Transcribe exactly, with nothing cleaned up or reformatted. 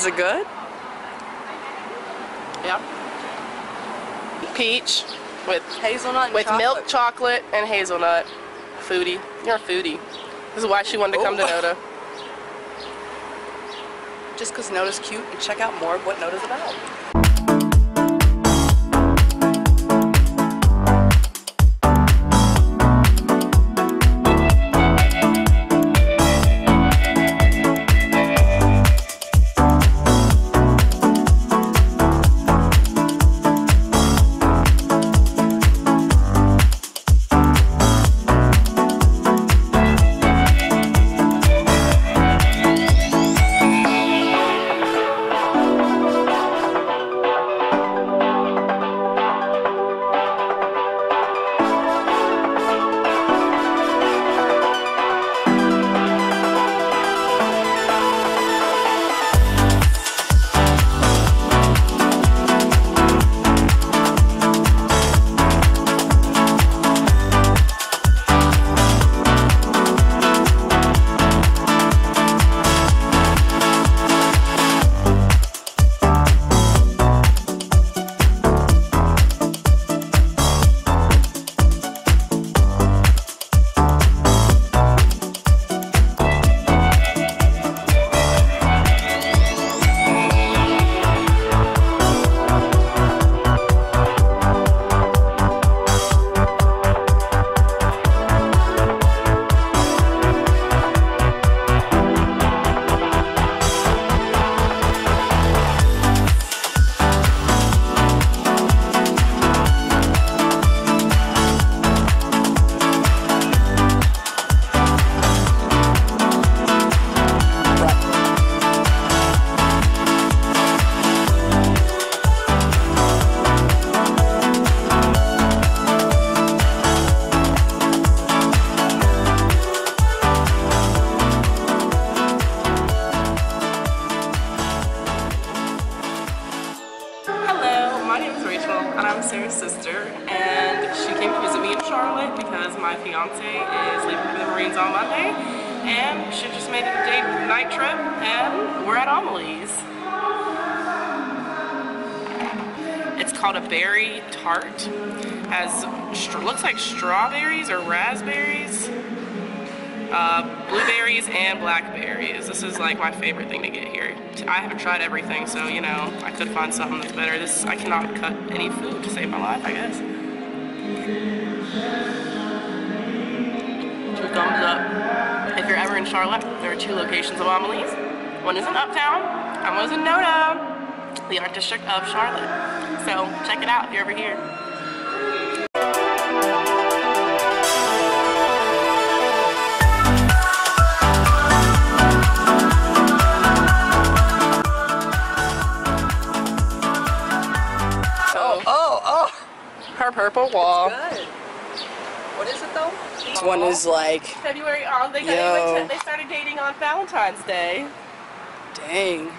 Is it good? Yeah. Peach with hazelnut, with chocolate. Milk, chocolate, and hazelnut. Foodie. You're a foodie. This is why she wanted to come Ooh. to Noda. Just because Noda's cute, and check out more of what Noda's about. Sister, and she came to visit me in Charlotte because my fiance is leaving for the Marines on Monday, and she just made it a date night trip, and we're at Amelie's. It's called a berry tart. Has looks like strawberries or raspberries, uh, blueberries, and blackberries. This is like my favorite thing to get here. I haven't tried everything, so you know, I could find something that's better. This I cannot cut any food to save my life, I guess. Two thumbs up. If you're ever in Charlotte, there are two locations of Amelie's. One is in Uptown, and one is in Noda, the art district of Charlotte. So check it out if you're ever here. Her purple wall. Good. What is it though? This one is like February on. They, got, they started dating on Valentine's Day. Dang.